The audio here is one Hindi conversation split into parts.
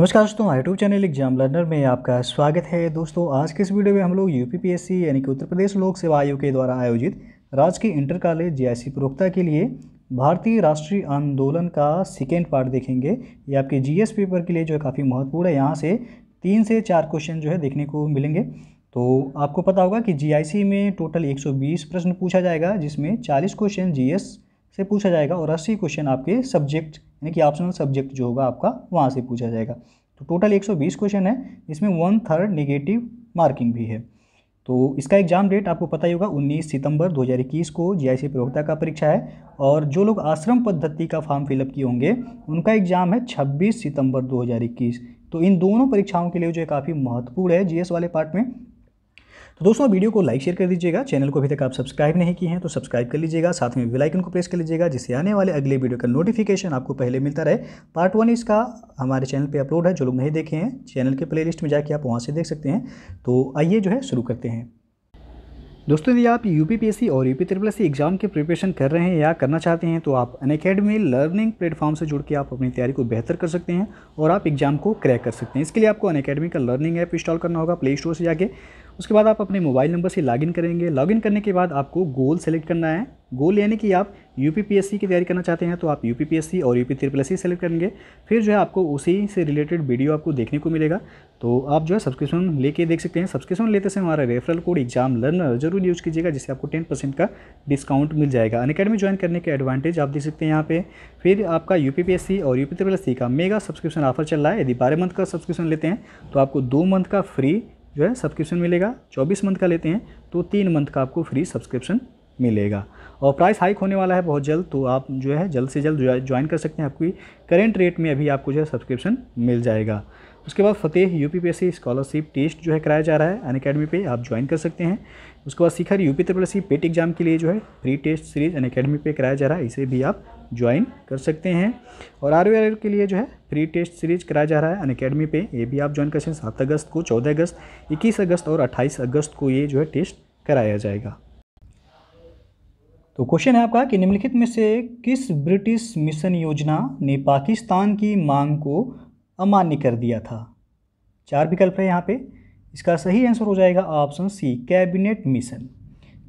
नमस्कार दोस्तों, हमारे यूट्यूब चैनल एग्जाम लर्नर में आपका स्वागत है। दोस्तों, आज के इस वीडियो में हम लोग यूपीपीएससी यानी कि उत्तर प्रदेश लोक सेवा आयोग के द्वारा आयोजित राज्य के इंटर कॉलेज जीआईसी प्रवक्ता के लिए भारतीय राष्ट्रीय आंदोलन का सेकेंड पार्ट देखेंगे। ये आपके जीएस पेपर के लिए जो है काफ़ी महत्वपूर्ण है। यहाँ से 3 से 4 क्वेश्चन जो है देखने को मिलेंगे। तो आपको पता होगा कि जीआईसी में टोटल 120 प्रश्न पूछा जाएगा, जिसमें 40 क्वेश्चन जीएस से पूछा जाएगा और 80 क्वेश्चन आपके सब्जेक्ट यानी कि ऑप्शनल सब्जेक्ट जो होगा आपका वहाँ से पूछा जाएगा। तो टोटल 120 क्वेश्चन है, इसमें 1/3 नेगेटिव मार्किंग भी है। तो इसका एग्जाम डेट आपको पता ही होगा, 19 सितंबर 2021 को जीआईसी प्रवक्ता का परीक्षा है। और जो लोग आश्रम पद्धति का फॉर्म फिलअप किए होंगे उनका एग्जाम है 26 सितंबर 2021। तो इन दोनों परीक्षाओं के लिए जो है काफ़ी महत्वपूर्ण है जीएस वाले पार्ट में। तो दोस्तों, वीडियो को लाइक शेयर कर दीजिएगा। चैनल को अभी तक आप सब्सक्राइब नहीं किए हैं तो सब्सक्राइब कर लीजिएगा, साथ में बेल आइकन को प्रेस कर लीजिएगा, जिससे आने वाले अगले वीडियो का नोटिफिकेशन आपको पहले मिलता रहे। पार्ट 1 इसका हमारे चैनल पे अपलोड है, जो लोग नहीं देखे हैं चैनल के प्लेलिस्ट में जाके आप वहाँ से देख सकते हैं। तो आइए जो है शुरू करते हैं। दोस्तों, यदि आप यूपीपीएससी और यूपीपीएससी एग्जाम की प्रिपरेशन कर रहे हैं या करना चाहते हैं तो आप अनअकैडमी लर्निंग प्लेटफॉर्म से जुड़ के आप अपनी तैयारी को बेहतर कर सकते हैं और आप एग्जाम को क्रैक कर सकते हैं। इसके लिए आपको अनअकैडमी का लर्निंग ऐप इंस्टॉल करना होगा प्ले स्टोर से जाके। उसके बाद आप अपने मोबाइल नंबर से लॉगिन करेंगे। लॉगिन करने के बाद आपको गोल सेलेक्ट करना है। गोल यानी कि आप यूपीपीएससी की तैयारी करना चाहते हैं तो आप यूपीपीएससी और यूपीपीएससी सेलेक्ट करेंगे। फिर जो है आपको उसी से रिलेटेड वीडियो आपको देखने को मिलेगा। तो आप जो है सब्सक्रिप्शन लेके देख सकते हैं। सब्सक्रिप्शन लेते से हमारा रेफरल कोड एग्जाम लर्नर जरूर यूज़ कीजिएगा, जिससे आपको 10% का डिस्काउंट मिल जाएगा। अनअकैडमी ज्वाइन करने के एडवांटेज आप देख सकते हैं यहाँ पे। फिर आपका यूपीपीएससी और यूपीपीएससी का मेगा सब्सक्रिप्शन ऑफर चल रहा है। यदि 12 मंथ का सब्सक्रिप्शन लेते हैं तो आपको 2 मंथ का फ्री जो है सब्सक्रिप्शन मिलेगा। 24 मंथ का लेते हैं तो 3 मंथ का आपको फ्री सब्सक्रिप्शन मिलेगा। और प्राइस हाइक होने वाला है बहुत जल्द, तो आप जो है जल्द से जल्द ज्वाइन कर सकते हैं। आपकी करेंट रेट में अभी आपको जो है सब्सक्रिप्शन मिल जाएगा। उसके बाद फतेह यूपीपीएससी स्कॉलरशिप टेस्ट जो है कराया जा रहा है अनअकैडमी पे, आप ज्वाइन कर सकते हैं। उसके बाद शिखर यूपीपीएससी पेट एग्जाम के लिए जो है प्री टेस्ट सीरीज अनअकैडमी पे कराया जा रहा है, इसे भी आप ज्वाइन कर सकते हैं। और आरओआर के लिए जो है प्री टेस्ट सीरीज कराया जा रहा है अनअकैडमी पे, ये भी आप ज्वाइन कर सकते हैं। 7 अगस्त को, 14 अगस्त, 21 अगस्त और 28 अगस्त को ये जो है टेस्ट कराया जाएगा। तो क्वेश्चन है आपका कि निम्नलिखित में से किस ब्रिटिश मिशन योजना ने पाकिस्तान की मांग को अमान्य कर दिया था। 4 विकल्प है यहाँ पे। इसका सही आंसर हो जाएगा option C, cabinet mission.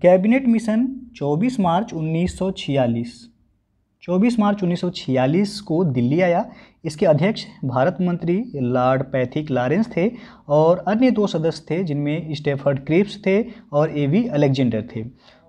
Cabinet mission 24 March 1946 को दिल्ली आया। इसके अध्यक्ष भारत मंत्री लॉर्ड पैथिक लॉरेंस थे और अन्य 2 सदस्य थे, जिनमें स्टैफर्ड क्रिप्स थे और ए.वी. अलेक्जेंडर थे।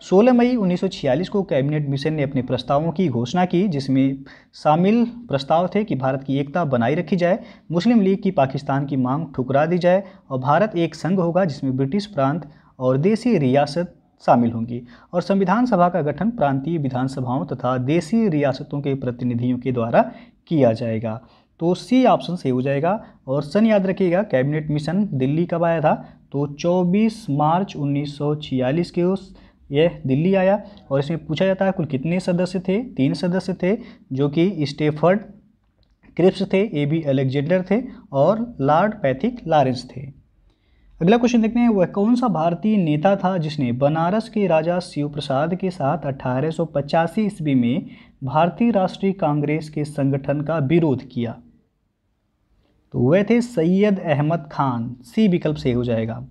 16 मई 1946 को कैबिनेट मिशन ने अपने प्रस्तावों की घोषणा की, जिसमें शामिल प्रस्ताव थे कि भारत की एकता बनाए रखी जाए, मुस्लिम लीग की पाकिस्तान की मांग ठुकरा दी जाए और भारत एक संघ होगा जिसमें ब्रिटिश प्रांत और देसी रियासत शामिल होंगी, और संविधान सभा का गठन प्रांतीय विधानसभाओं तथा देसी रियासतों के प्रतिनिधियों के द्वारा किया जाएगा। तो सी ऑप्शन सही हो जाएगा। और सन याद रखिएगा, कैबिनेट मिशन दिल्ली कब आया था, तो 24 मार्च 1946 के यह दिल्ली आया। और इसमें पूछा जाता है कुल कितने सदस्य थे। 3 सदस्य थे, जो कि स्टैफर्ड क्रिप्स थे, ए.बी. अलेक्जेंडर थे और लॉर्ड पैथिक लॉरेंस थे। अगला क्वेश्चन देखते हैं, वह कौन सा भारतीय नेता था जिसने बनारस के राजा शिव प्रसाद के साथ 1885 ईस्वी में भारतीय राष्ट्रीय कांग्रेस के संगठन का विरोध किया। तो वह थे सैयद अहमद खान। सी विकल्प सही हो जाएगा।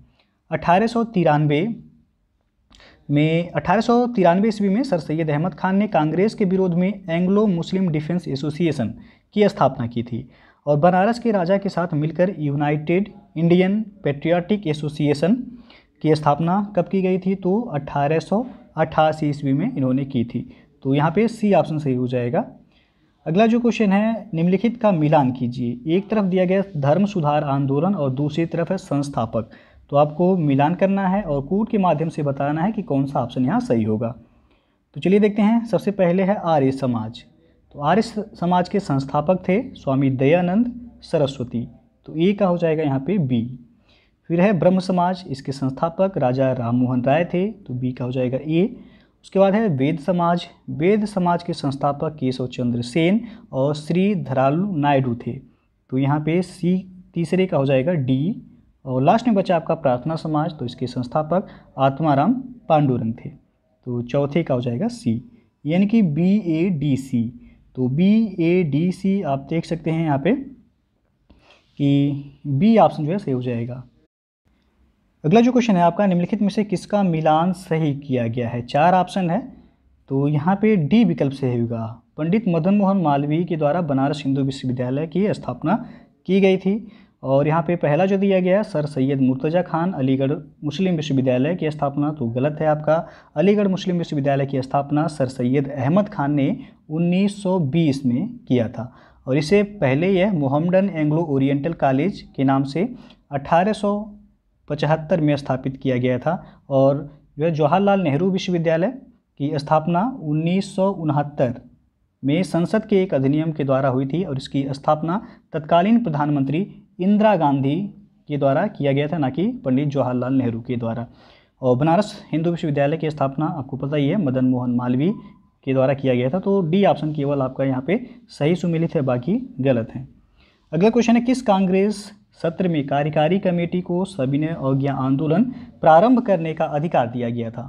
1893 ईस्वी में सर सैयद अहमद खान ने कांग्रेस के विरोध में एंग्लो मुस्लिम डिफेंस एसोसिएशन की स्थापना की थी और बनारस के राजा के साथ मिलकर यूनाइटेड इंडियन पैट्रियाटिक एसोसिएशन की स्थापना कब की गई थी, तो 1888 ईस्वी में इन्होंने की थी। तो यहाँ पे सी ऑप्शन सही हो जाएगा। अगला जो क्वेश्चन है, निम्नलिखित का मिलान कीजिए। एक तरफ दिया गया धर्म सुधार आंदोलन और दूसरी तरफ है संस्थापक। तो आपको मिलान करना है और कोड के माध्यम से बताना है कि कौन सा ऑप्शन यहाँ सही होगा। तो चलिए देखते हैं। सबसे पहले है आर्य समाज। तो आर्य समाज के संस्थापक थे स्वामी दयानंद सरस्वती। तो ए का हो जाएगा यहाँ पे बी। फिर है ब्रह्म समाज, इसके संस्थापक राजा राम मोहन राय थे। तो बी का हो जाएगा ए। उसके बाद है वेद समाज। वेद समाज के संस्थापक केशव चंद्र सेन और श्री धरालू नायडू थे। तो यहाँ पे सी तीसरे का हो जाएगा डी। और लास्ट में बचा आपका प्रार्थना समाज, तो इसके संस्थापक आत्माराम पांडुरंग थे। तो चौथे का हो जाएगा सी, यानी कि BADC। तो BADC आप देख सकते हैं यहाँ पे कि बी ऑप्शन जो है सही हो जाएगा। अगला जो क्वेश्चन है आपका, निम्नलिखित में से किसका मिलान सही किया गया है। चार ऑप्शन है तो यहाँ पे डी विकल्प सही होगा। पंडित मदन मोहन मालवीय के द्वारा बनारस हिंदू विश्वविद्यालय की स्थापना की गई थी और यहाँ पे पहला जो दिया गया है सर सैयद मुर्तज़ा खान अलीगढ़ मुस्लिम विश्वविद्यालय की स्थापना, तो गलत है आपका। अलीगढ़ मुस्लिम विश्वविद्यालय की स्थापना सर सैयद अहमद खान ने 1920 में किया था और इसे पहले यह मोहम्मडन एंग्लो ओरिएंटल कॉलेज के नाम से 1875 में स्थापित किया गया था और जो है जवाहरलाल नेहरू विश्वविद्यालय की स्थापना 1969 में संसद के एक अधिनियम के द्वारा हुई थी और इसकी स्थापना तत्कालीन प्रधानमंत्री इंदिरा गांधी के द्वारा किया गया था, ना कि पंडित जवाहरलाल नेहरू के द्वारा। और बनारस हिंदू विश्वविद्यालय की स्थापना आपको पता ही है मदन मोहन मालवीय के द्वारा किया गया था। तो डी ऑप्शन केवल आपका यहाँ पे सही सुमेलित है, बाकी गलत है। अगला क्वेश्चन है, किस कांग्रेस सत्र में कार्यकारी कमेटी को सविनय अवज्ञा आंदोलन प्रारंभ करने का अधिकार दिया गया था।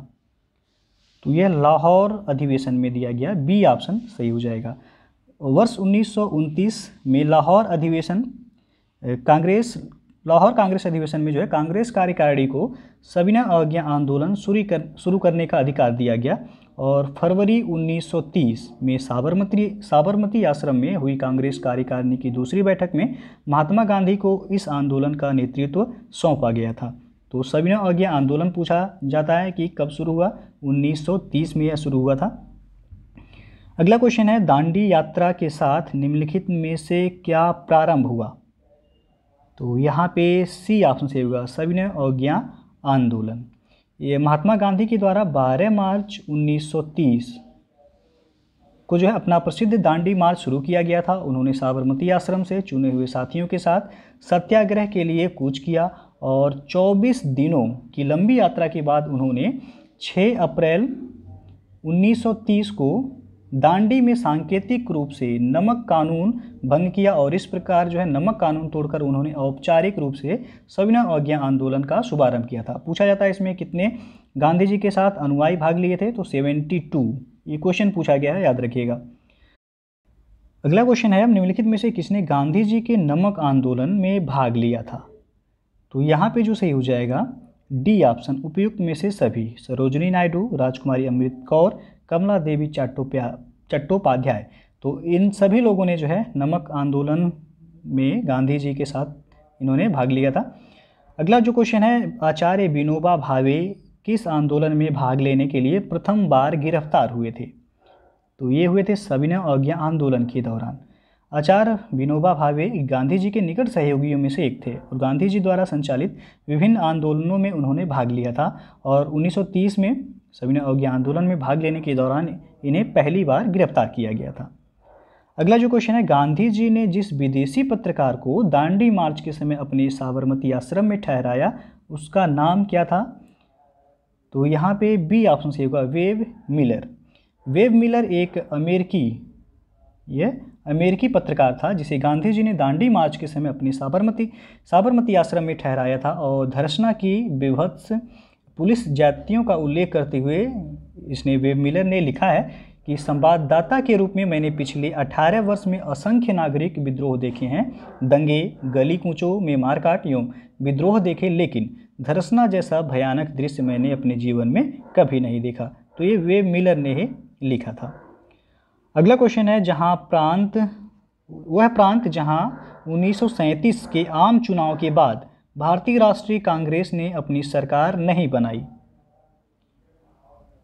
तो यह लाहौर अधिवेशन में दिया गया, बी ऑप्शन सही हो जाएगा। वर्ष 1929 में लाहौर अधिवेशन लाहौर कांग्रेस अधिवेशन में जो है कांग्रेस कार्यकारिणी को सविनय अवज्ञा आंदोलन शुरू करने का अधिकार दिया गया और फरवरी 1930 में साबरमती आश्रम में हुई कांग्रेस कार्यकारिणी की दूसरी बैठक में महात्मा गांधी को इस आंदोलन का नेतृत्व सौंपा गया था। तो सविनय अवज्ञा आंदोलन पूछा जाता है कि कब शुरू हुआ, 1930 में यह शुरू हुआ था। अगला क्वेश्चन है, दांडी यात्रा के साथ निम्नलिखित में से क्या प्रारंभ हुआ। तो यहाँ पे सी ऑप्शन सही होगा, सविनय अवज्ञा आंदोलन। ये महात्मा गांधी के द्वारा 12 मार्च 1930 को जो है अपना प्रसिद्ध दांडी मार्च शुरू किया गया था। उन्होंने साबरमती आश्रम से चुने हुए साथियों के साथ सत्याग्रह के लिए कूच किया और 24 दिनों की लंबी यात्रा के बाद उन्होंने 6 अप्रैल 1930 को दांडी में सांकेतिक रूप से नमक कानून भंग किया और इस प्रकार जो है नमक कानून तोड़कर उन्होंने औपचारिक रूप से सविनय अवज्ञा आंदोलन का शुभारंभ किया था। पूछा जाता है इसमें कितने गांधी जी के साथ अनुयायी भाग लिए थे, तो 72 ये क्वेश्चन पूछा गया है, याद रखिएगा। अगला क्वेश्चन है, निम्नलिखित में से किसने गांधी जी के नमक आंदोलन में भाग लिया था। तो यहाँ पे जो सही हो जाएगा डी ऑप्शन, उपयुक्त में से सभी, सरोजिनी नायडू, राजकुमारी अमृत कौर, कमला देवी चट्टोपाध्याय। तो इन सभी लोगों ने जो है नमक आंदोलन में गांधी जी के साथ इन्होंने भाग लिया था। अगला जो क्वेश्चन है, आचार्य विनोबा भावे किस आंदोलन में भाग लेने के लिए प्रथम बार गिरफ्तार हुए थे। तो ये हुए थे सविनय अवज्ञा आंदोलन के दौरान। आचार्य विनोबा भावे गांधी जी के निकट सहयोगियों में से एक थे और गांधी जी द्वारा संचालित विभिन्न आंदोलनों में उन्होंने भाग लिया था और 1930 में सविनय अवज्ञा आंदोलन में भाग लेने के दौरान इन्हें पहली बार गिरफ्तार किया गया था। अगला जो क्वेश्चन है, गांधी जी ने जिस विदेशी पत्रकार को दांडी मार्च के समय अपने साबरमती आश्रम में ठहराया उसका नाम क्या था। तो यहाँ पे बी ऑप्शन सही होगा, वेब मिलर। वेब मिलर एक अमेरिकी पत्रकार था जिसे गांधी जी ने दांडी मार्च के समय अपने साबरमती आश्रम में ठहराया था और धर्षणा की विभत्स पुलिस जातियों का उल्लेख करते हुए इसने वेब मिलर ने लिखा है कि संवाददाता के रूप में मैंने पिछले 18 वर्ष में असंख्य नागरिक विद्रोह देखे हैं, दंगे, गली कूचों में मारकाट एवं विद्रोह देखे, लेकिन धर्षणा जैसा भयानक दृश्य मैंने अपने जीवन में कभी नहीं देखा। तो ये वेब मिलर ने ही लिखा था। अगला क्वेश्चन है, वह प्रांत जहाँ 1937 के आम चुनाव के बाद भारतीय राष्ट्रीय कांग्रेस ने अपनी सरकार नहीं बनाई।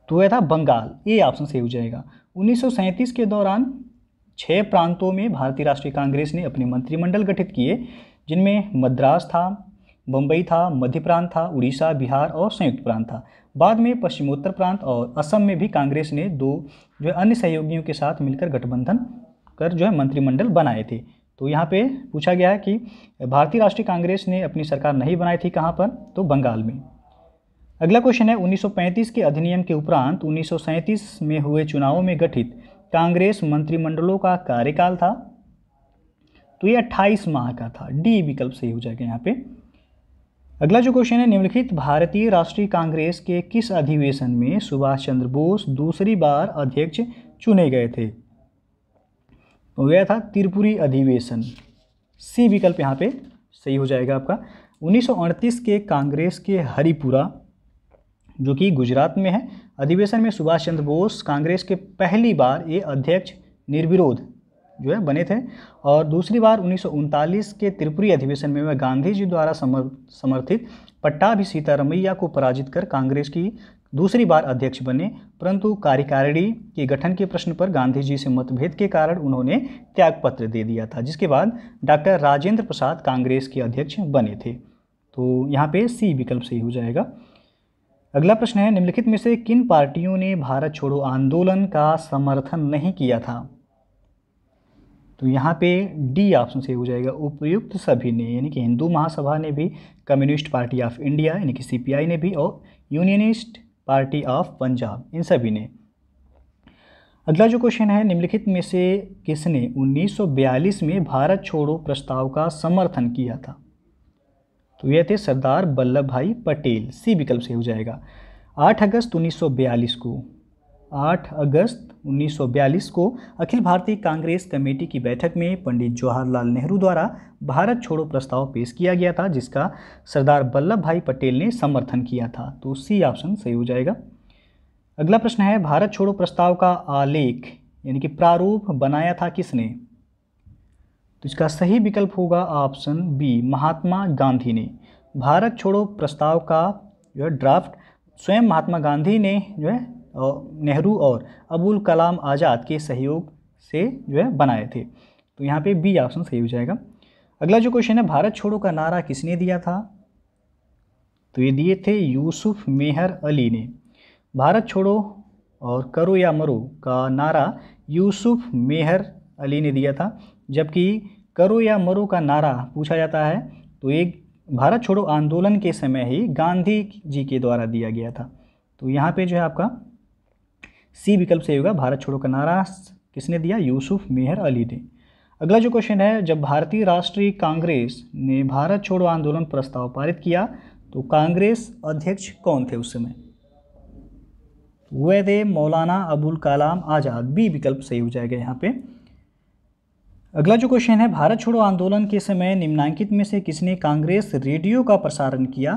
तो यह था बंगाल, ये ऑप्शन सही हो जाएगा। 1937 के दौरान 6 प्रांतों में भारतीय राष्ट्रीय कांग्रेस ने अपने मंत्रिमंडल गठित किए जिनमें मद्रास था, बम्बई था, मध्य प्रांत था, उड़ीसा, बिहार और संयुक्त प्रांत था। बाद में पश्चिमोत्तर प्रांत और असम में भी कांग्रेस ने दो जो अन्य सहयोगियों के साथ मिलकर गठबंधन कर जो है मंत्रिमंडल बनाए थे। तो यहाँ पे पूछा गया है कि भारतीय राष्ट्रीय कांग्रेस ने अपनी सरकार नहीं बनाई थी, कहाँ पर, तो बंगाल में। अगला क्वेश्चन है, 1935 के अधिनियम के उपरांत 1937 में हुए चुनावों में गठित कांग्रेस मंत्रिमंडलों का कार्यकाल था। तो ये 28 माह का था, डी विकल्प सही हो जाएगा यहाँ पे। अगला जो क्वेश्चन है, निम्नलिखित भारतीय राष्ट्रीय कांग्रेस के किस अधिवेशन में सुभाष चंद्र बोस दूसरी बार अध्यक्ष चुने गए थे। हो गया था त्रिपुरी अधिवेशन, सी विकल्प यहाँ पे सही हो जाएगा आपका। 1938 के कांग्रेस के हरिपुरा जो कि गुजरात में है अधिवेशन में सुभाष चंद्र बोस कांग्रेस के पहली बार ये अध्यक्ष निर्विरोध जो है बने थे। और दूसरी बार 1939 के त्रिपुरी अधिवेशन में वह गांधी जी द्वारा समर्थित पट्टाभी सीतारमैया को पराजित कर कांग्रेस की दूसरी बार अध्यक्ष बने, परंतु कार्यकारिणी के गठन के प्रश्न पर गांधी जी से मतभेद के कारण उन्होंने त्यागपत्र दे दिया था, जिसके बाद डॉक्टर राजेंद्र प्रसाद कांग्रेस के अध्यक्ष बने थे। तो यहाँ पे सी विकल्प सही हो जाएगा। अगला प्रश्न है निम्नलिखित में से किन पार्टियों ने भारत छोड़ो आंदोलन का समर्थन नहीं किया था? तो यहाँ पे डी ऑप्शन सही हो जाएगा, उपयुक्त सभी ने, यानी कि हिंदू महासभा ने भी, कम्युनिस्ट पार्टी ऑफ इंडिया यानी कि सीपीआई ने भी, और यूनियनिस्ट पार्टी ऑफ पंजाब, इन सभी ने। अगला जो क्वेश्चन है निम्नलिखित में से किसने 1942 में भारत छोड़ो प्रस्ताव का समर्थन किया था? तो यह थे सरदार वल्लभ भाई पटेल, सी विकल्प से हो जाएगा। 8 अगस्त 1942 को 8 अगस्त 1942 को अखिल भारतीय कांग्रेस कमेटी की बैठक में पंडित जवाहरलाल नेहरू द्वारा भारत छोड़ो प्रस्ताव पेश किया गया था, जिसका सरदार वल्लभ भाई पटेल ने समर्थन किया था। तो सी ऑप्शन सही हो जाएगा। अगला प्रश्न है भारत छोड़ो प्रस्ताव का आलेख यानी कि प्रारूप बनाया था किसने? तो इसका सही विकल्प होगा ऑप्शन बी, महात्मा गांधी ने। भारत छोड़ो प्रस्ताव का जो है ड्राफ्ट स्वयं महात्मा गांधी ने जो है नेहरू और अबुल कलाम आज़ाद के सहयोग से जो है बनाए थे। तो यहाँ पे बी ऑप्शन सही हो जाएगा। अगला जो क्वेश्चन है भारत छोड़ो का नारा किसने दिया था? तो ये दिए थे यूसुफ मेहर अली ने। भारत छोड़ो और करो या मरो का नारा यूसुफ मेहर अली ने दिया था, जबकि करो या मरो का नारा पूछा जाता है तो एक भारत छोड़ो आंदोलन के समय ही गांधी जी के द्वारा दिया गया था। तो यहाँ पे जो है आपका सी विकल्प सही होगा, भारत छोड़ो का नारा किसने दिया? यूसुफ मेहर अली ने। अगला जो क्वेश्चन है जब भारतीय राष्ट्रीय कांग्रेस ने भारत छोड़ो आंदोलन प्रस्ताव पारित किया तो कांग्रेस अध्यक्ष कौन थे उस समय? वह थे मौलाना अबुल कलाम आज़ाद, बी विकल्प सही हो जाएगा यहाँ पे। अगला जो क्वेश्चन है भारत छोड़ो आंदोलन के समय निम्नांकित में से किसने कांग्रेस रेडियो का प्रसारण किया?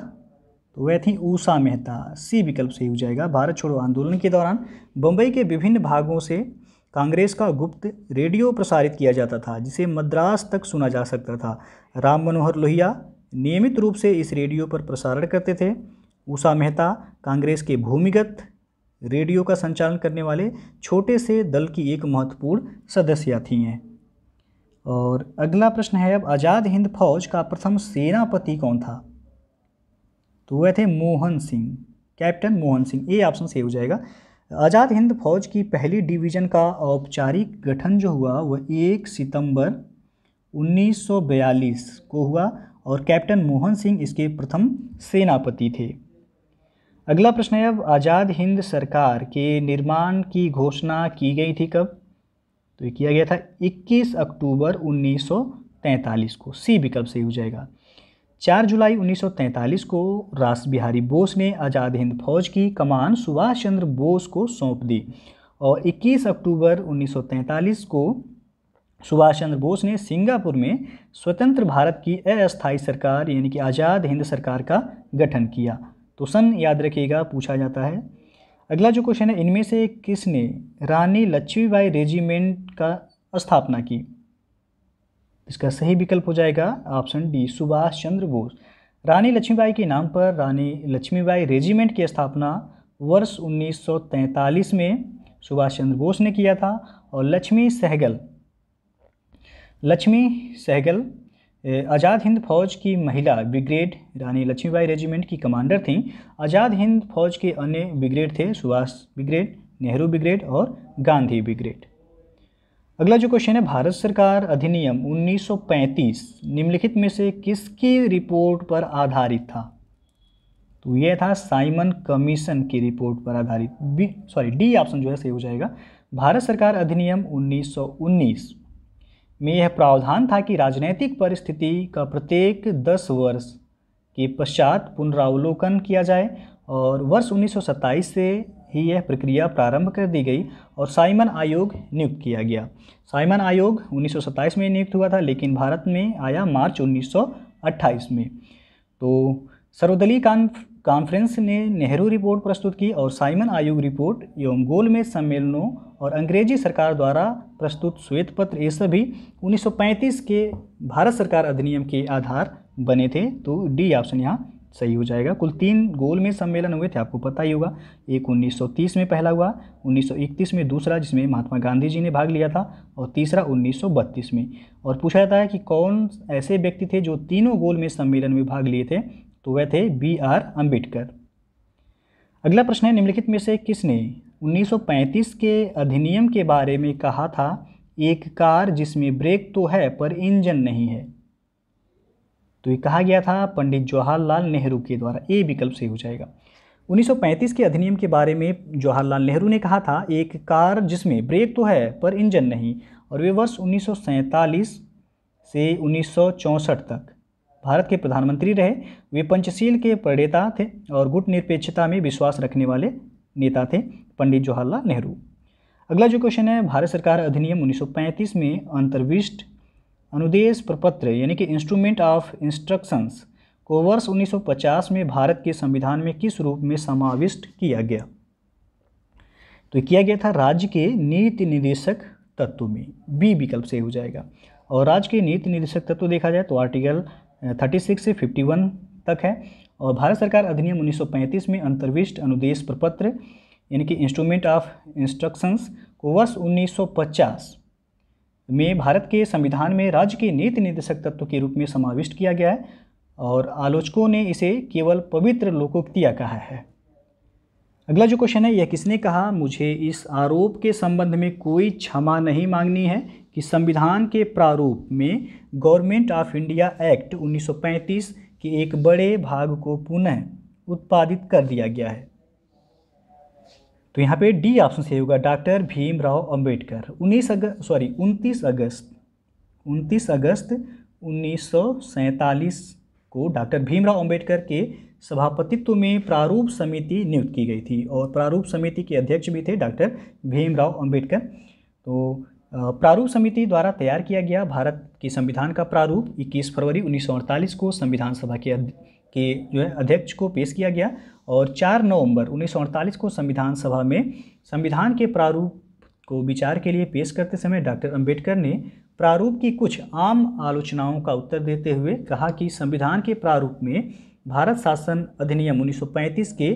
तो वह थी ऊषा मेहता, सी विकल्प सही हो जाएगा। भारत छोड़ो आंदोलन के दौरान बम्बई के विभिन्न भागों से कांग्रेस का गुप्त रेडियो प्रसारित किया जाता था, जिसे मद्रास तक सुना जा सकता था। राम मनोहर लोहिया नियमित रूप से इस रेडियो पर प्रसारण करते थे। ऊषा मेहता कांग्रेस के भूमिगत रेडियो का संचालन करने वाले छोटे से दल की एक महत्वपूर्ण सदस्या थी। और अगला प्रश्न है अब आज़ाद हिंद फौज का प्रथम सेनापति कौन था? तो वह थे Mohan Singh, captain Mohan Singh, A option सही हो जाएगा। आज़ाद हिंद फौज की पहली डिवीज़न का औपचारिक गठन जो हुआ वह 1 सितंबर 1942 को हुआ और कैप्टन मोहन सिंह इसके प्रथम सेनापति थे। अगला प्रश्न है अब आज़ाद हिंद सरकार के निर्माण की घोषणा की गई थी कब? तो ये किया गया था 21 अक्टूबर 1943 को, सी विकल्प सही हो जाएगा। 4 जुलाई 1943 को रास बिहारी बोस ने आज़ाद हिंद फौज की कमान सुभाष चंद्र बोस को सौंप दी और 21 अक्टूबर 1943 को सुभाष चंद्र बोस ने सिंगापुर में स्वतंत्र भारत की अस्थायी सरकार यानी कि आज़ाद हिंद सरकार का गठन किया। तो सन याद रखिएगा, पूछा जाता है। अगला जो क्वेश्चन है इनमें से किसने रानी लक्ष्मीबाई रेजिमेंट का स्थापना की? इसका सही विकल्प हो जाएगा ऑप्शन डी, सुभाष चंद्र बोस। रानी लक्ष्मीबाई के नाम पर रानी लक्ष्मीबाई रेजिमेंट की स्थापना वर्ष 1943 में सुभाष चंद्र बोस ने किया था और लक्ष्मी सहगल आज़ाद हिंद फौज की महिला ब्रिगेड रानी लक्ष्मीबाई रेजिमेंट की कमांडर थीं। आज़ाद हिंद फौज के अन्य ब्रिगेड थे सुभाष ब्रिगेड, नेहरू ब्रिगेड और गांधी ब्रिगेड। अगला जो क्वेश्चन है भारत सरकार अधिनियम 1935 निम्नलिखित में से किसकी रिपोर्ट पर आधारित था? तो यह था साइमन कमीशन की रिपोर्ट पर आधारित, डी ऑप्शन जो है सही हो जाएगा। भारत सरकार अधिनियम 1919 में यह प्रावधान था कि राजनैतिक परिस्थिति का प्रत्येक 10 वर्ष के पश्चात पुनरावलोकन किया जाए और वर्ष 1927 से ही यह प्रक्रिया प्रारंभ कर दी गई और साइमन आयोग नियुक्त किया गया। साइमन आयोग 1927 में नियुक्त हुआ था लेकिन भारत में आया मार्च 19 1928 में। तो सर्वदलीय कॉन्फ्रेंस ने नेहरू रिपोर्ट प्रस्तुत की और साइमन आयोग रिपोर्ट एवं गोलमेज सम्मेलनों और अंग्रेजी सरकार द्वारा प्रस्तुत श्वेत पत्र, ये सभी 1935 के भारत सरकार अधिनियम के आधार बने थे। तो डी ऑप्शन यहाँ सही हो जाएगा। कुल 3 गोलमेज सम्मेलन हुए थे, आपको पता ही होगा। एक 1930 में पहला हुआ, 1931 में दूसरा जिसमें महात्मा गांधी जी ने भाग लिया था, और तीसरा 1932 में। और पूछा जाता है कि कौन ऐसे व्यक्ति थे जो तीनों गोलमेज सम्मेलन में भाग लिए थे, तो वह थे BR अम्बेडकर। अगला प्रश्न है, निम्नलिखित में से किसने 1935 के अधिनियम के बारे में कहा था एक कार जिसमें ब्रेक तो है पर इंजन नहीं है? तो ये कहा गया था पंडित जवाहरलाल नेहरू के द्वारा। ए विकल्प सही हो जाएगा। 1935 के अधिनियम के बारे में जवाहरलाल नेहरू ने कहा था एक कार जिसमें ब्रेक तो है पर इंजन नहीं, और वे वर्ष 1947 से 1964 तक भारत के प्रधानमंत्री रहे। वे पंचशील के प्रणेता थे और गुट निरपेक्षता में विश्वास रखने वाले नेता थे पंडित जवाहरलाल नेहरू। अगला जो क्वेश्चन है, भारत सरकार अधिनियम 1935 में अंतर्विष्ट अनुदेश प्रपत्र यानी कि इंस्ट्रूमेंट ऑफ इंस्ट्रक्शंस को वर्ष 1950 में भारत के संविधान में किस रूप में समाविष्ट किया गया? तो किया गया था राज्य के नीति निर्देशक तत्व में। बी विकल्प सही हो जाएगा। और राज्य के नीति निर्देशक तत्व देखा जाए तो आर्टिकल 36 से 51 तक है। और भारत सरकार अधिनियम 1935 में अंतर्विष्ट अनुदेश प्रपत्र यानी कि इंस्ट्रूमेंट ऑफ इंस्ट्रक्शंस को वर्ष 1950 में भारत के संविधान में राज्य के नीति निर्देशक तत्व के रूप में समाविष्ट किया गया है, और आलोचकों ने इसे केवल पवित्र लोकोक्तियाँ कहा है। अगला जो क्वेश्चन है, यह किसने कहा मुझे इस आरोप के संबंध में कोई क्षमा नहीं मांगनी है कि संविधान के प्रारूप में गवर्नमेंट ऑफ इंडिया एक्ट 1935 के एक बड़े भाग को पुनः उत्पादित कर दिया गया है? तो यहाँ पे डी ऑप्शन सही होगा, डॉक्टर भीमराव अंबेडकर। 29 अगस्त 1947 को डॉक्टर भीमराव अंबेडकर के सभापतित्व में प्रारूप समिति नियुक्त की गई थी, और प्रारूप समिति के अध्यक्ष भी थे डॉक्टर भीमराव अंबेडकर। तो प्रारूप समिति द्वारा तैयार किया गया भारत के संविधान का प्रारूप 21 फरवरी 1948 को संविधान सभा के जो है अध्यक्ष को पेश किया गया, और 4 नवंबर 1948 को संविधान सभा में संविधान के प्रारूप को विचार के लिए पेश करते समय डॉक्टर अंबेडकर ने प्रारूप की कुछ आम आलोचनाओं का उत्तर देते हुए कहा कि संविधान के प्रारूप में भारत शासन अधिनियम 1935 के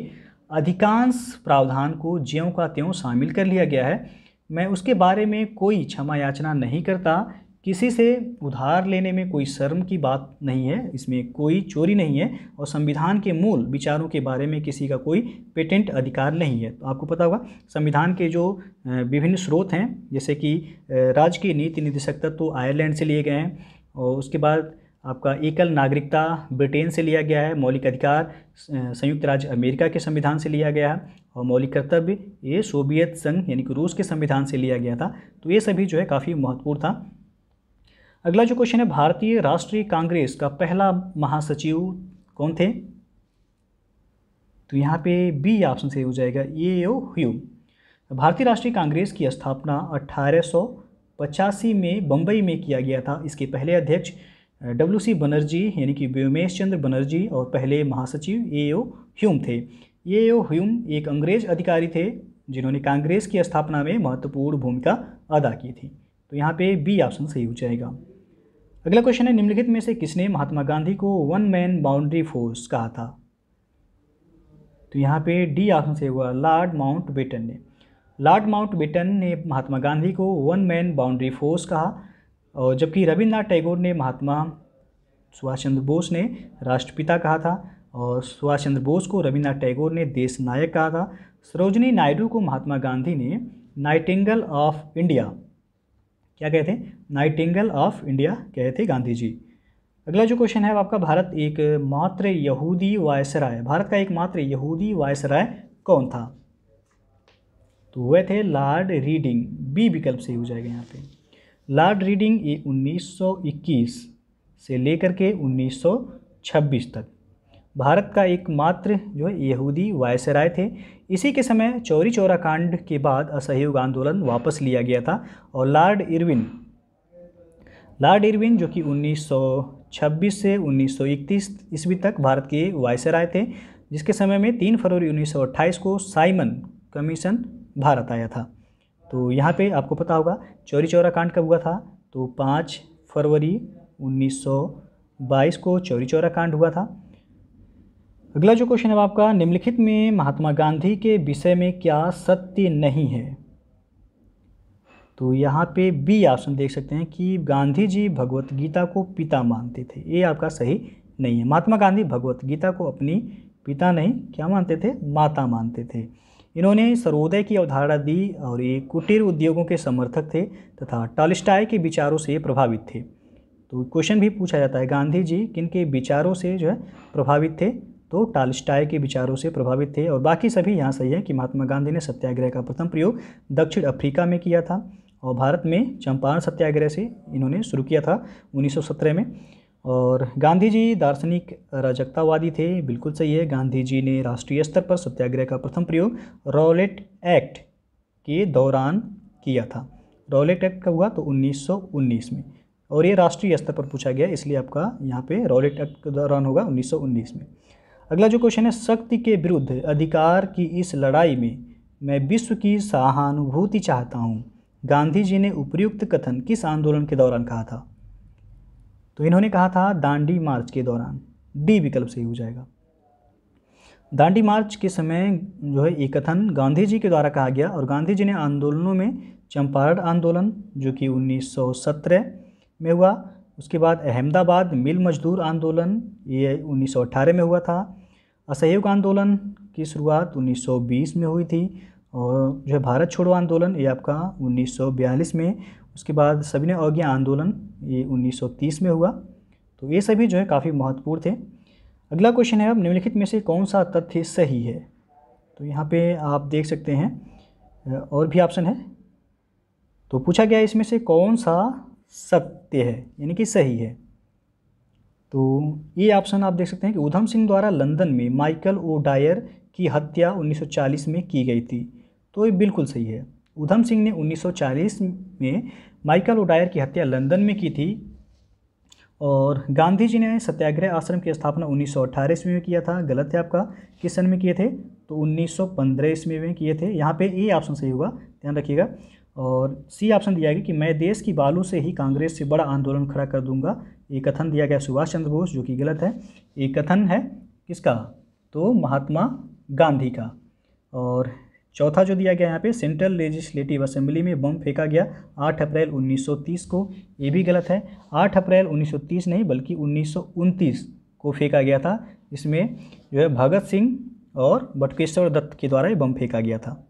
अधिकांश प्रावधान को ज्यों का त्यों शामिल कर लिया गया है। मैं उसके बारे में कोई क्षमा याचना नहीं करता, किसी से उधार लेने में कोई शर्म की बात नहीं है, इसमें कोई चोरी नहीं है, और संविधान के मूल विचारों के बारे में किसी का कोई पेटेंट अधिकार नहीं है। तो आपको पता होगा संविधान के जो विभिन्न स्रोत हैं, जैसे कि राज्य की नीति निर्देशक तत्व आयरलैंड से लिए गए हैं, और उसके बाद आपका एकल नागरिकता ब्रिटेन से लिया गया है, मौलिक अधिकार संयुक्त राज्य अमेरिका के संविधान से लिया गया है, और मौलिक कर्तव्य ये सोवियत संघ यानी कि रूस के संविधान से लिया गया था। तो ये सभी जो है काफ़ी महत्वपूर्ण था। अगला जो क्वेश्चन है, भारतीय राष्ट्रीय कांग्रेस का पहला महासचिव कौन थे? तो यहाँ पे बी ऑप्शन सही हो जाएगा, ए.ओ. ह्यूम। भारतीय राष्ट्रीय कांग्रेस की स्थापना 1885 में बम्बई में किया गया था। इसके पहले अध्यक्ष W.C. बनर्जी यानी कि व्योमेश चंद्र बनर्जी और पहले महासचिव A.O. ह्यूम थे। A.O. ह्यूम एक अंग्रेज अधिकारी थे जिन्होंने कांग्रेस की स्थापना में महत्वपूर्ण भूमिका अदा की थी। तो यहाँ पे बी ऑप्शन सही हो जाएगा। अगला क्वेश्चन है, निम्नलिखित में से किसने महात्मा गांधी को वन मैन बाउंड्री फोर्स कहा था? तो यहाँ पे डी ऑप्शन सही हुआ, लॉर्ड माउंटबेटन ने। लॉर्ड माउंटबेटन ने महात्मा गांधी को वन मैन बाउंड्री फोर्स कहा, और जबकि रविन्द्रनाथ टैगोर ने महात्मा सुभाष चंद्र बोस ने राष्ट्रपिता कहा था, और सुभाष चंद्र बोस को रविन्द्रनाथ टैगोर ने देश नायक कहा था। सरोजिनी नायडू को महात्मा गांधी ने नाइटिंगेल ऑफ इंडिया क्या कहते हैं, नाइटिंगेल ऑफ इंडिया कहे थे गांधी जी। अगला जो क्वेश्चन है आपका, भारत एक मात्र यहूदी वायसराय, भारत का एकमात्र यहूदी वायसराय कौन था? तो वह थे लॉर्ड रीडिंग। बी विकल्प सही हो जाएगा। यहाँ पे लॉर्ड रीडिंग ये 1921 से लेकर के 1926 तक भारत का एकमात्र जो है यहूदी वायसराय थे। इसी के समय चौरी चौरा कांड के बाद असहयोग आंदोलन वापस लिया गया था, और लॉर्ड इरविन जो कि 1926 26 से 1931 ईस्वी तक भारत के वायसराय थे, जिसके समय में 3 फरवरी 1928 को साइमन कमीशन भारत आया था। तो यहाँ पे आपको पता होगा चौरी चौरा कांड कब हुआ था, तो 5 फरवरी 1922 को चौरी चौरा कांड हुआ था। अगला जो क्वेश्चन है आपका, निम्नलिखित में महात्मा गांधी के विषय में क्या सत्य नहीं है, तो यहाँ पे बी ऑप्शन देख सकते हैं कि गांधी जी भगवत गीता को पिता मानते थे। ये आपका सही नहीं है, महात्मा गांधी भगवत गीता को अपनी पिता नहीं क्या मानते थे, माता मानते थे। इन्होंने सर्वोदय की अवधारणा दी और ये कुटीर उद्योगों के समर्थक थे तथा टॉलस्टॉय के विचारों से प्रभावित थे। तो क्वेश्चन भी पूछा जाता है गांधी जी किनके विचारों से जो है प्रभावित थे, तो टॉलस्टॉय के विचारों से प्रभावित थे। और बाकी सभी यहाँ सही है कि महात्मा गांधी ने सत्याग्रह का प्रथम प्रयोग दक्षिण अफ्रीका में किया था और भारत में चंपारण सत्याग्रह से इन्होंने शुरू किया था 1917 में। और गांधी जी दार्शनिक अराजकतावादी थे, बिल्कुल सही है। गांधी जी ने राष्ट्रीय स्तर पर सत्याग्रह का प्रथम प्रयोग रॉलेट एक्ट के दौरान किया था। रॉलेट एक्ट कब हुआ, तो 1919 में, और ये राष्ट्रीय स्तर पर पूछा गया, इसलिए आपका यहाँ पे रॉलेट एक्ट के दौरान होगा 1919 में। अगला जो क्वेश्चन है, शक्ति के विरुद्ध अधिकार की इस लड़ाई में मैं विश्व की सहानुभूति चाहता हूँ, गांधी जी ने उपर्युक्त कथन किस आंदोलन के दौरान कहा था, तो इन्होंने कहा था दांडी मार्च के दौरान। डी विकल्प सही हो जाएगा। दांडी मार्च के समय जो है ये कथन गांधी जी के द्वारा कहा गया और गांधी जी ने आंदोलनों में चंपारण आंदोलन जो कि 1917 में हुआ, उसके बाद अहमदाबाद मिल मजदूर आंदोलन ये 1918 में हुआ था, असहयोग आंदोलन की शुरुआत 1920 में हुई थी, और जो है भारत छोड़ो आंदोलन ये आपका 1942 में, उसके बाद सविनय अवज्ञा आंदोलन ये 1930 में हुआ। तो ये सभी जो है काफ़ी महत्वपूर्ण थे। अगला क्वेश्चन है, अब निम्नलिखित में से कौन सा तथ्य सही है, तो यहाँ पे आप देख सकते हैं और भी ऑप्शन है। तो पूछा गया इसमें से कौन सा सत्य है यानी कि सही है, तो ये ऑप्शन आप देख सकते हैं कि ऊधम सिंह द्वारा लंदन में माइकल ओ डायर की हत्या 1940 में की गई थी, तो ये बिल्कुल सही है। उधम सिंह ने 1940 में माइकल ओडायर की हत्या लंदन में की थी। और गांधी जी ने सत्याग्रह आश्रम की स्थापना 1918 ईस्वी में किया था, गलत है आपका, किस सन में किए थे, तो 1915 ईस्वी में किए थे। यहाँ पे ए ऑप्शन सही होगा, ध्यान रखिएगा। और सी ऑप्शन दिया गया कि मैं देश की बालू से ही कांग्रेस से बड़ा आंदोलन खड़ा कर दूंगा, ये कथन दिया गया सुभाष चंद्र बोस, जो कि गलत है। ये कथन है किसका, तो महात्मा गांधी का। और चौथा जो दिया गया यहाँ पे, सेंट्रल लेजिस्लेटिव असेंबली में बम फेंका गया 8 अप्रैल 1930 को, ये भी गलत है। 8 अप्रैल 1930 नहीं बल्कि 1929 को फेंका गया था, इसमें जो है भगत सिंह और बटुकेश्वर दत्त के द्वारा ये बम फेंका गया था।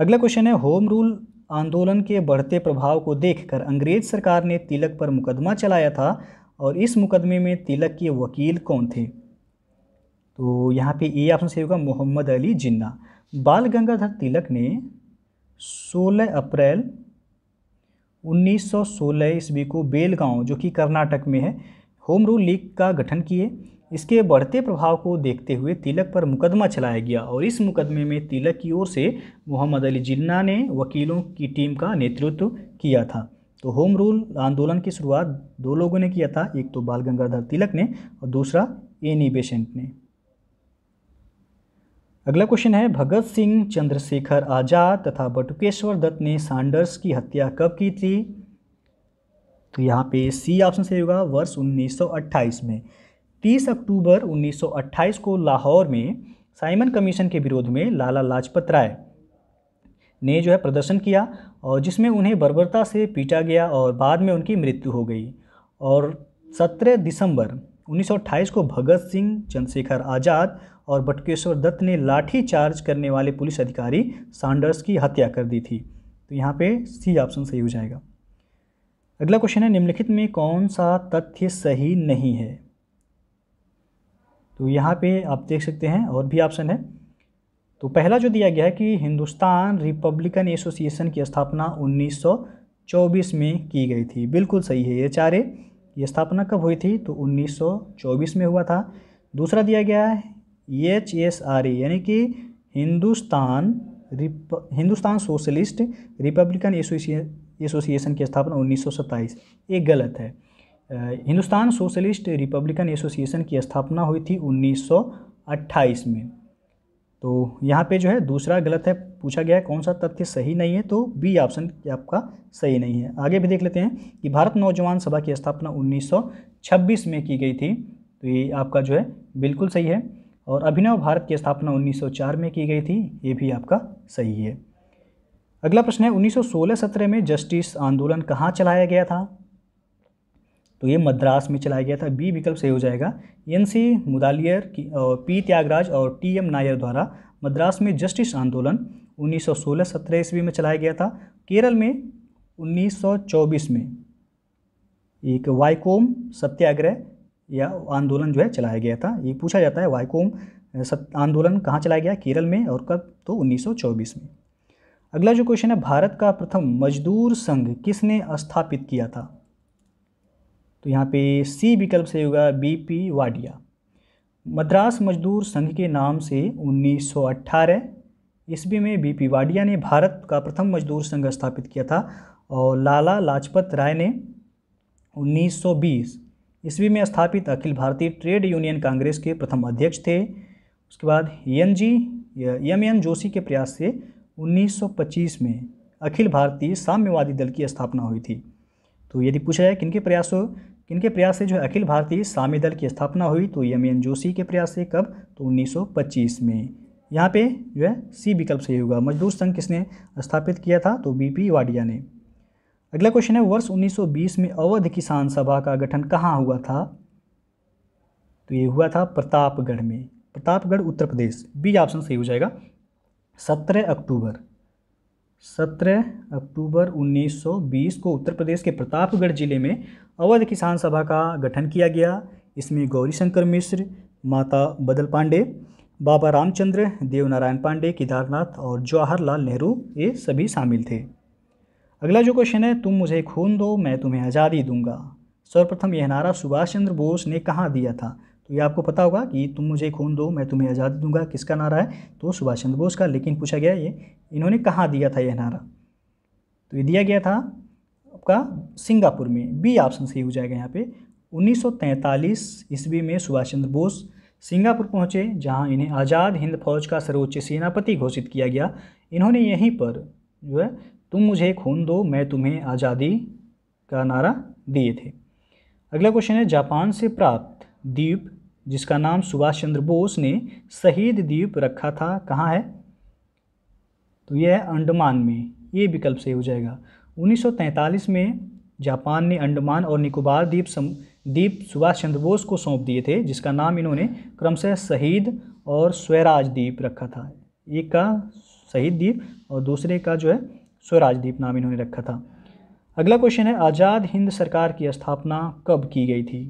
अगला क्वेश्चन है, होम रूल आंदोलन के बढ़ते प्रभाव को देखकर अंग्रेज सरकार ने तिलक पर मुकदमा चलाया था और इस मुकदमे में तिलक के वकील कौन थे, तो यहाँ पे ए ऑप्शन सही होगा, मोहम्मद अली जिन्ना। बाल गंगाधर तिलक ने 16 अप्रैल 1916 ईस्वी को बेलगांव जो कि कर्नाटक में है, होम रूल लीग का गठन किए। इसके बढ़ते प्रभाव को देखते हुए तिलक पर मुकदमा चलाया गया और इस मुकदमे में तिलक की ओर से मोहम्मद अली जिन्ना ने वकीलों की टीम का नेतृत्व किया था। तो होम रूल आंदोलन की शुरुआत 2 लोगों ने किया था, एक तो बाल गंगाधर तिलक ने और दूसरा एनी बेसेंट ने। अगला क्वेश्चन है, भगत सिंह, चंद्रशेखर आज़ाद तथा बटुकेश्वर दत्त ने सैंडर्स की हत्या कब की थी, तो यहाँ पे सी ऑप्शन सही होगा, वर्ष 1928 में। 30 अक्टूबर 1928 को लाहौर में साइमन कमीशन के विरोध में लाला लाजपत राय ने जो है प्रदर्शन किया और जिसमें उन्हें बर्बरता से पीटा गया और बाद में उनकी मृत्यु हो गई। और 17 दिसंबर 1928 को भगत सिंह, चंद्रशेखर आज़ाद और बटुकेश्वर दत्त ने लाठी चार्ज करने वाले पुलिस अधिकारी सैंडर्स की हत्या कर दी थी। तो यहाँ पे सी ऑप्शन सही हो जाएगा। अगला क्वेश्चन है, निम्नलिखित में कौन सा तथ्य सही नहीं है, तो यहाँ पे आप देख सकते हैं और भी ऑप्शन है। तो पहला जो दिया गया है कि हिंदुस्तान रिपब्लिकन एसोसिएशन की स्थापना 1924 में की गई थी, बिल्कुल सही है। ये चारे ये स्थापना कब हुई थी, तो 1924 में हुआ था। दूसरा दिया गया है HSRA यानी कि हिंदुस्तान सोशलिस्ट रिपब्लिकन एसोसिएशन की स्थापना 1927, ये गलत है। हिंदुस्तान सोशलिस्ट रिपब्लिकन एसोसिएशन की स्थापना हुई थी 1928 में। तो यहाँ पे जो है दूसरा गलत है, पूछा गया है कौन सा तथ्य सही नहीं है, तो बी ऑप्शन आपका सही नहीं है। आगे भी देख लेते हैं कि भारत नौजवान सभा की स्थापना 1926 में की गई थी, तो ये आपका जो है बिल्कुल सही है। और अभिनव भारत की स्थापना 1904 में की गई थी, ये भी आपका सही है। अगला प्रश्न है 1916-17 में जस्टिस आंदोलन कहाँ चलाया गया था, तो ये मद्रास में चलाया गया था, बी विकल्प सही हो जाएगा। एनसी मुदालियर की पी त्यागराज और टीएम नायर द्वारा मद्रास में जस्टिस आंदोलन 1916-17 ईस्वी में चलाया गया था। केरल में 1924 में एक वाइकोम सत्याग्रह या आंदोलन जो है चलाया गया था, ये पूछा जाता है वाइकोम आंदोलन कहाँ चलाया गया, केरल में, और कब, तो 1924 में। अगला जो क्वेश्चन है, भारत का प्रथम मजदूर संघ किसने स्थापित किया था, तो यहाँ पे सी विकल्प सही होगा, बीपी वाडिया। मद्रास मजदूर संघ के नाम से 1918 ईस्वी में बीपी वाडिया ने भारत का प्रथम मजदूर संघ स्थापित किया था। और लाला लाजपत राय ने 1920 ईस्वी में स्थापित अखिल भारतीय ट्रेड यूनियन कांग्रेस के प्रथम अध्यक्ष थे। उसके बाद एम एन जोशी के प्रयास से 1925 में अखिल भारतीय साम्यवादी दल की स्थापना हुई थी। तो यदि पूछा जाए किनके प्रयास से जो है अखिल भारतीय साम्य दल की स्थापना हुई, तो एम एन जोशी के प्रयास से, कब, तो 1925 में। यहाँ पे जो है सी विकल्प सही होगा। मजदूर संघ किसने स्थापित किया था, तो बीपी वाडिया ने। अगला क्वेश्चन है, वर्ष 1920 में अवध किसान सभा का गठन कहाँ हुआ था, तो ये हुआ था प्रतापगढ़ में, प्रतापगढ़ उत्तर प्रदेश, बी ऑप्शन सही हो जाएगा। 17 अक्टूबर 1920 को उत्तर प्रदेश के प्रतापगढ़ जिले में अवध किसान सभा का गठन किया गया। इसमें गौरी शंकर मिश्र, माता बदल पांडे, बाबा रामचंद्र, देवनारायण पांडे, केदारनाथ और जवाहरलाल नेहरू ये सभी शामिल थे। अगला जो क्वेश्चन है, तुम मुझे खून दो मैं तुम्हें आज़ादी दूंगा, सर्वप्रथम यह नारा सुभाष चंद्र बोस ने कहाँ दिया था, तो ये आपको पता होगा कि तुम मुझे खून दो मैं तुम्हें आज़ादी दूंगा किसका नारा है, तो सुभाष चंद्र बोस का। लेकिन पूछा गया ये इन्होंने कहाँ दिया था यह नारा, तो ये दिया गया था आपका सिंगापुर में, बी ऑप्शन सही हो जाएगा। यहाँ पे 1943 ईस्वी में सुभाष चंद्र बोस सिंगापुर पहुँचे, जहाँ इन्हें आज़ाद हिंद फौज का सर्वोच्च सेनापति घोषित किया गया। इन्होंने यहीं पर जो है तुम मुझे खून दो मैं तुम्हें आज़ादी का नारा दिए थे। अगला क्वेश्चन है, जापान से प्राप्त द्वीप जिसका नाम सुभाष चंद्र बोस ने शहीद द्वीप रखा था कहाँ है, तो यह है अंडमान में, ये विकल्प सही हो जाएगा। 1943 में जापान ने अंडमान और निकोबार द्वीप सुभाष चंद्र बोस को सौंप दिए थे, जिसका नाम इन्होंने क्रमशः शहीद और स्वराज द्वीप रखा था। एक का शहीद द्वीप और दूसरे का जो है स्वराज द्वीप नाम इन्होंने रखा था। अगला क्वेश्चन है, आज़ाद हिंद सरकार की स्थापना कब की गई थी,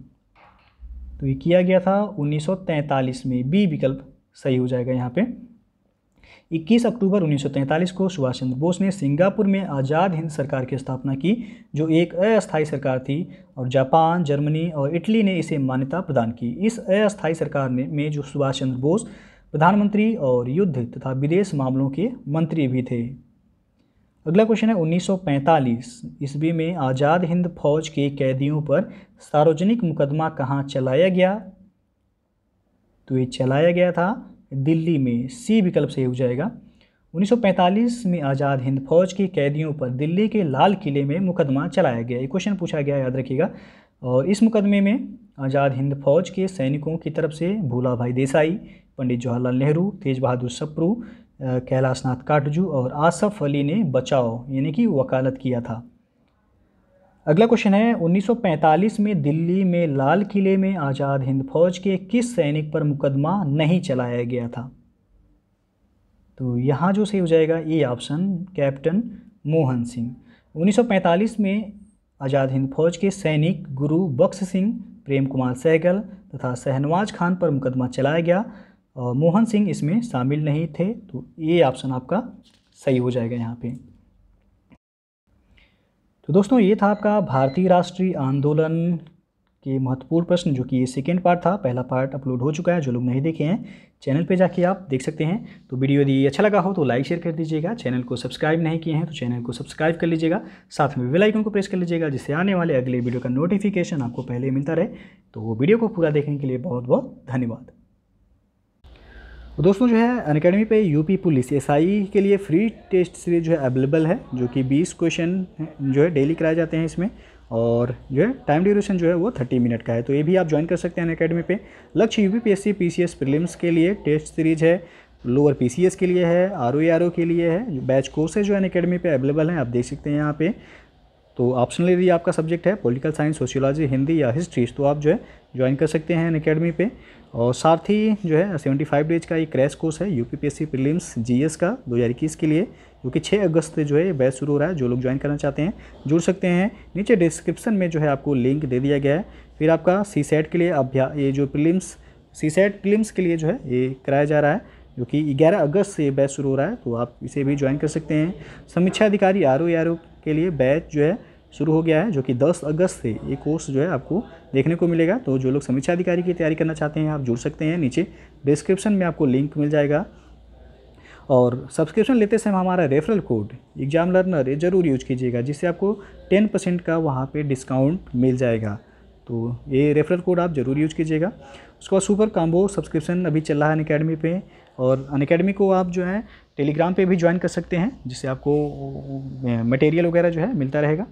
तो ये किया गया था 1943 में, बी विकल्प सही हो जाएगा। यहाँ पे 21 अक्टूबर 1943 को सुभाष चंद्र बोस ने सिंगापुर में आज़ाद हिंद सरकार की स्थापना की, जो एक अस्थायी सरकार थी, और जापान, जर्मनी और इटली ने इसे मान्यता प्रदान की। इस अस्थायी सरकार में जो सुभाष चंद्र बोस प्रधानमंत्री और युद्ध तथा विदेश मामलों के मंत्री भी थे। अगला क्वेश्चन है, 1945 ईस्वी में आज़ाद हिंद फौज के कैदियों पर सार्वजनिक मुकदमा कहाँ चलाया गया, तो ये चलाया गया था दिल्ली में, सी विकल्प सही हो जाएगा। 1945 में आज़ाद हिंद फौज के कैदियों पर दिल्ली के लाल किले में मुकदमा चलाया गया, ये क्वेश्चन पूछा गया, याद रखिएगा। और इस मुकदमे में आज़ाद हिंद फौज के सैनिकों की तरफ से भोला भाई देसाई, पंडित जवाहरलाल नेहरू, तेज बहादुर सप्रू, कैलाश नाथ काटजू और आसफ अली ने बचाव यानी कि वकालत किया था। अगला क्वेश्चन है, 1945 में दिल्ली में लाल किले में आज़ाद हिंद फौज के किस सैनिक पर मुकदमा नहीं चलाया गया था, तो यहाँ जो सही हो जाएगा ये ऑप्शन, कैप्टन मोहन सिंह। 1945 में आज़ाद हिंद फौज के सैनिक गुरु बख्श सिंह, प्रेम कुमार सहगल तथा शहनवाज खान पर मुकदमा चलाया गया और मोहन सिंह इसमें शामिल नहीं थे, तो ये ऑप्शन आपका सही हो जाएगा यहाँ पे। तो दोस्तों ये था आपका भारतीय राष्ट्रीय आंदोलन के महत्वपूर्ण प्रश्न, जो कि ये सेकेंड पार्ट था। पहला पार्ट अपलोड हो चुका है, जो लोग नहीं देखे हैं चैनल पे जाके आप देख सकते हैं। तो वीडियो यदि अच्छा लगा हो तो लाइक शेयर कर दीजिएगा, चैनल को सब्सक्राइब नहीं किए हैं तो चैनल को सब्सक्राइब कर लीजिएगा, साथ में बेल आइकन को प्रेस कर लीजिएगा जिससे आने वाले अगले वीडियो का नोटिफिकेशन आपको पहले मिलता रहे। तो वो वीडियो को पूरा देखने के लिए बहुत बहुत धन्यवाद। तो दोस्तों जो है अनअकैडमी पे यूपी पुलिस एसआई के लिए फ्री टेस्ट सीरीज जो है अवेलेबल है, जो कि 20 क्वेश्चन जो है डेली कराए जाते हैं इसमें, और जो है टाइम ड्यूरेशन जो है वो 30 मिनट का है। तो ये भी आप ज्वाइन कर सकते हैं अनअकैडमी पे। लक्ष्य यूपीपीएससी पीसीएस प्रीलिम्स के लिए टेस्ट सीरीज है, लोअर पीसीएस के लिए है, आरओआरओ के लिए है। बैच कोर्सेज जो है अनअकैडमी पे अवेलेबल हैं, आप देख सकते हैं यहाँ पर। तो ऑप्शनल यदि आपका सब्जेक्ट है पॉलिटिकल साइंस, सोशियोलॉजी, हिंदी या हिस्ट्रीज तो आप जो है ज्वाइन कर सकते हैं अनअकैडमी पे। और साथ ही जो है 75 डेज का ये क्रैश कोर्स है यूपीपीएससी प्रीलिम्स जीएस का 2021 के लिए, जो कि 6 अगस्त से जो है ये बैच शुरू हो रहा है। जो लोग ज्वाइन करना चाहते हैं जुड़ सकते हैं, नीचे डिस्क्रिप्शन में जो है आपको लिंक दे दिया गया है। फिर आपका सीसेट के लिए ये जो प्रीलिम्स सीसेट प्रीलिम्स के लिए जो है ये कराया जा रहा है, जो कि 11 अगस्त से बैच शुरू हो रहा है, तो आप इसे भी ज्वाइन कर सकते हैं। समीक्षा अधिकारी आरओआरओ के लिए बैच जो है शुरू हो गया है, जो कि 10 अगस्त से ये कोर्स जो है आपको देखने को मिलेगा। तो जो लोग समीक्षा अधिकारी की तैयारी करना चाहते हैं आप जुड़ सकते हैं, नीचे डिस्क्रिप्शन में आपको लिंक मिल जाएगा। और सब्सक्रिप्शन लेते समय हमारा रेफरल कोड एग्जाम लर्नर ये ज़रूर यूज कीजिएगा, जिससे आपको 10% का वहाँ पर डिस्काउंट मिल जाएगा। तो ये रेफरल कोड आप ज़रूर यूज कीजिएगा। उसके बाद सुपर कॉम्बो सब्सक्रिप्शन अभी चल रहा है अनअकैडमी पे, और अनअकैडमी को आप जो है टेलीग्राम पे भी ज्वाइन कर सकते हैं, जिससे आपको मटेरियल वगैरह जो है मिलता रहेगा।